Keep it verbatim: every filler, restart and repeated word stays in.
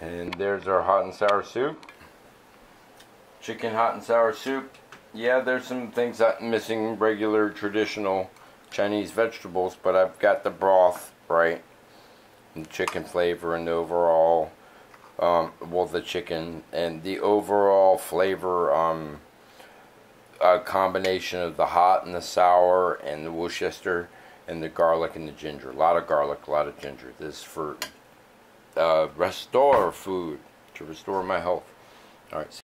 And there's our hot and sour soup. Chicken hot and sour soup. Yeah, there's some things that I'm missing, regular traditional Chinese vegetables, but I've got the broth right, and the chicken flavor, and the overall um, well, the chicken and the overall flavor um, a combination of the hot and the sour and the Worcestershire and the garlic and the ginger. A lot of garlic, a lot of ginger. This is for uh, restore food, to restore my health. All right.